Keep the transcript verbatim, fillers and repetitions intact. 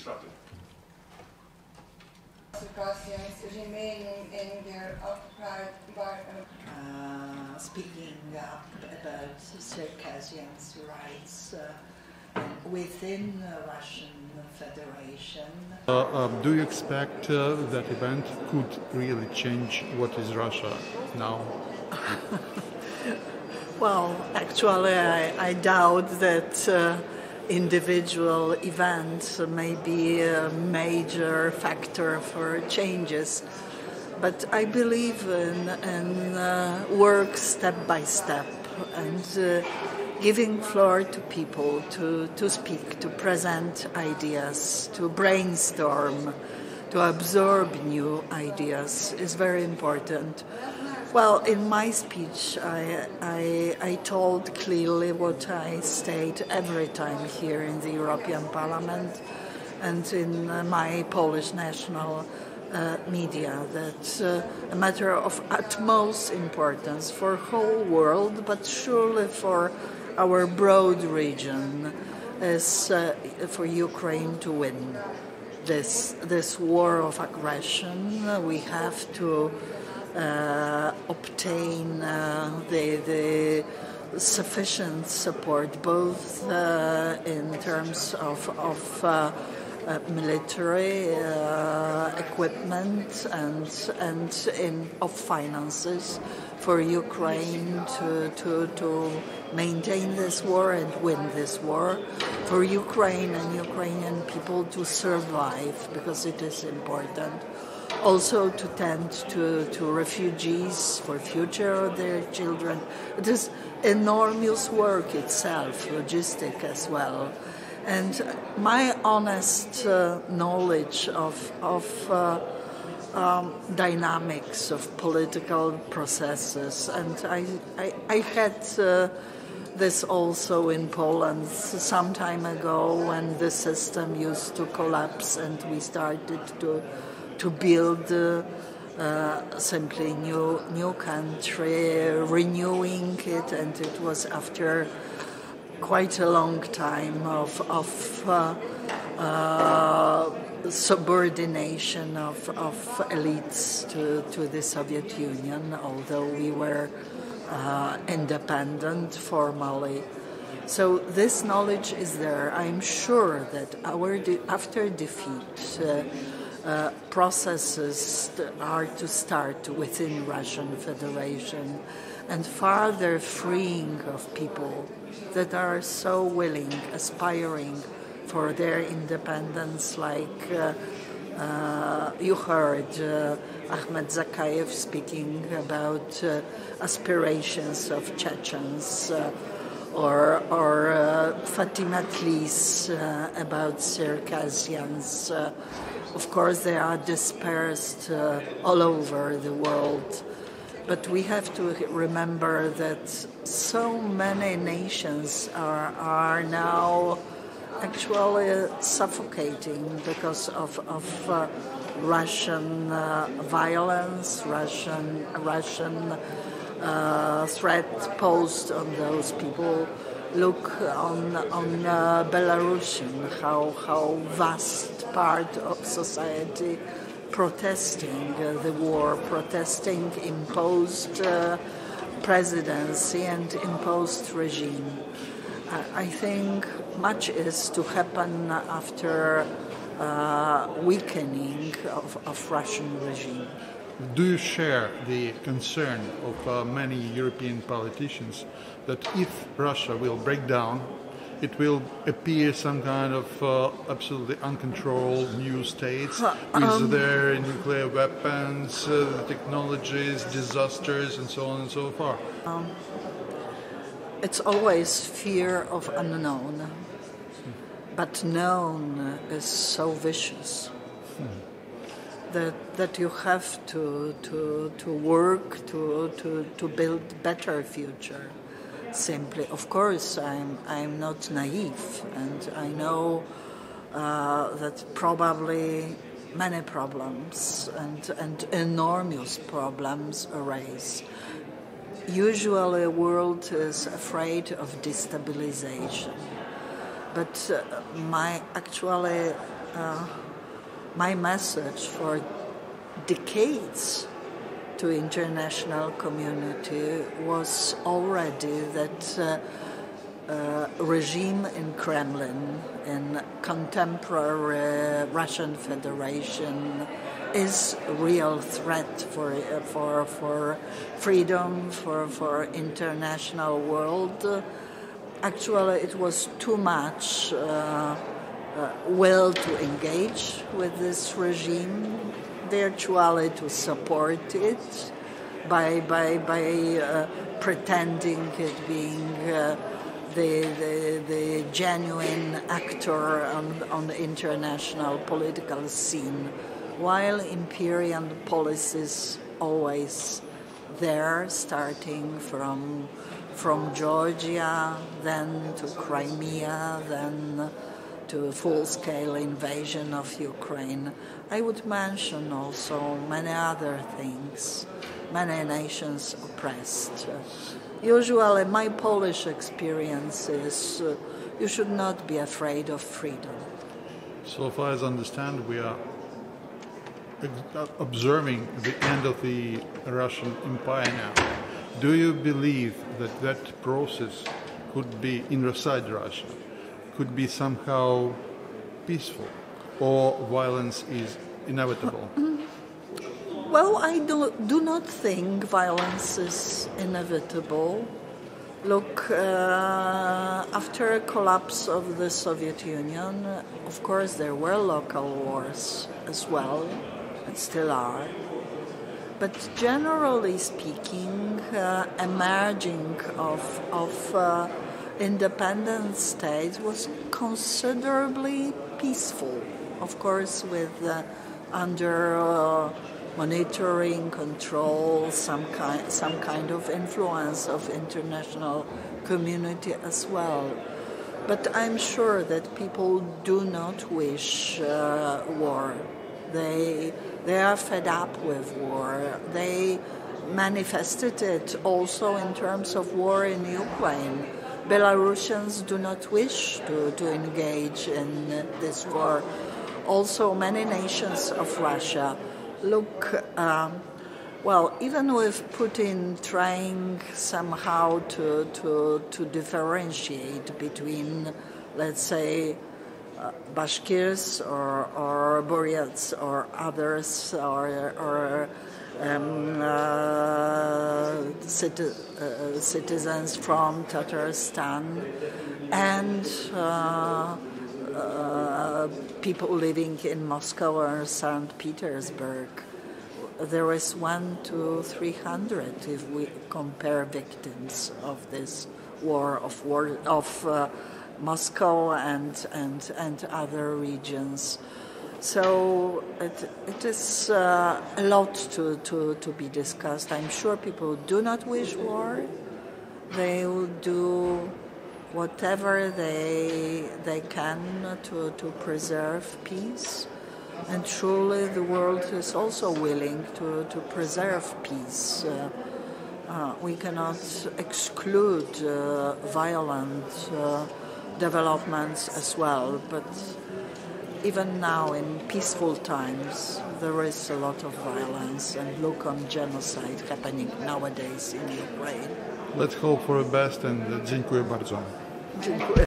disrupted. Circassians remaining in their occupied uh, speaking up about Circassians' rights uh, within the Russian Federation. Uh, um, do you expect uh, that event could really change what is Russia now? Well, actually, I, I doubt that uh, individual events may be a major factor for changes. But I believe in, in uh, work step by step and uh, giving floor to people to, to speak, to present ideas, to brainstorm, to absorb new ideas is very important. Well, in my speech, I, I, I told clearly what I state every time here in the European Parliament and in my Polish national uh, media, that uh, a matter of utmost importance for the whole world, but surely for our broad region, is uh, for Ukraine to win this, this war of aggression. We have to Uh, obtain uh, the, the sufficient support, both uh, in terms of, of uh, uh, military uh, equipment and, and in, of finances for Ukraine to, to, to maintain this war and win this war, for Ukraine and Ukrainian people to survive, because it is important. Also to tend to, to refugees for future of their children. It is enormous work itself, logistic as well. And my honest uh, knowledge of, of uh, um, dynamics of political processes, and I, I, I had uh, this also in Poland some time ago when the system used to collapse and we started to to build uh, uh, simply new new country, uh, renewing it, and it was after quite a long time of, of uh, uh, subordination of, of elites to, to the Soviet Union, although we were uh, independent formally. So this knowledge is there. I'm sure that our de after defeat, uh, Uh, processes are to start within Russian Federation and further freeing of people that are so willing, aspiring for their independence, like uh, uh, you heard uh, Ahmed Zakaev speaking about uh, aspirations of Chechens, uh, or, or uh, Fatima Tlis uh, about Circassians. Uh, Of course, they are dispersed uh, all over the world. But we have to remember that so many nations are, are now actually suffocating because of, of uh, Russian uh, violence, Russian, Russian uh, threat posed on those people. Look on, on uh, Belarusian, how, how vast part of society protesting uh, the war, protesting imposed uh, presidency and imposed regime. Uh, I think much is to happen after uh, weakening of, of Russian regime. Do you share the concern of uh, many European politicians that if Russia will break down, it will appear some kind of uh, absolutely uncontrolled new states um, with their nuclear weapons, uh, technologies, disasters, and so on and so far? Um, it's always fear of unknown, hmm. but known is so vicious. Hmm. That, that you have to, to, to work to, to, to build better future, simply. Of course, I'm, I'm not naive, and I know uh, that probably many problems and, and enormous problems arise. Usually the world is afraid of destabilization, but uh, my actually uh, my message for decades to international community was already that uh, uh, regime in Kremlin, in contemporary Russian Federation, is a real threat for uh, for for freedom, for for international world. Actually, it was too much uh, uh, will to engage with this regime, virtually to support it by by by uh, pretending it being uh, the, the the genuine actor on on the international political scene. While imperial policies always there, starting from from Georgia, then to Crimea, then to a full-scale invasion of Ukraine. I would mention also many other things, many nations oppressed. Usually my Polish experience is uh, you should not be afraid of freedom. So far as I understand, we are observing the end of the Russian Empire now. Do you believe that that process could be inside Russia, could be somehow peaceful, or violence is inevitable? Well, I do, do not think violence is inevitable. Look, uh, after the collapse of the Soviet Union, of course there were local wars as well. Still are, but generally speaking, uh, emerging of of uh, independent states was considerably peaceful. Of course, with uh, under uh, monitoring, control, some kind some kind of influence of international community as well. But I'm sure that people do not wish uh, war. They They are fed up with war. They manifested it also in terms of war in Ukraine. Belarusians do not wish to, to engage in this war. Also, many nations of Russia. Look, um, well, even with Putin trying somehow to, to, to differentiate between, let's say, Uh, Bashkirs or, or Buryats or others or, or um, uh, citi uh, citizens from Tatarstan and uh, uh, people living in Moscow or Saint Petersburg. There is one to three hundred if we compare victims of this war of war of. Uh, Moscow and, and, and other regions. So it, it is uh, a lot to, to, to be discussed. I'm sure people do not wish war. They will do whatever they, they can to, to preserve peace. And surely the world is also willing to, to preserve peace. Uh, uh, we cannot exclude uh, violent uh, developments as well, but even now in peaceful times there is a lot of violence and look on genocide happening nowadays in Ukraine. Let's hope for the best and dziękuję bardzo. Dziękuję.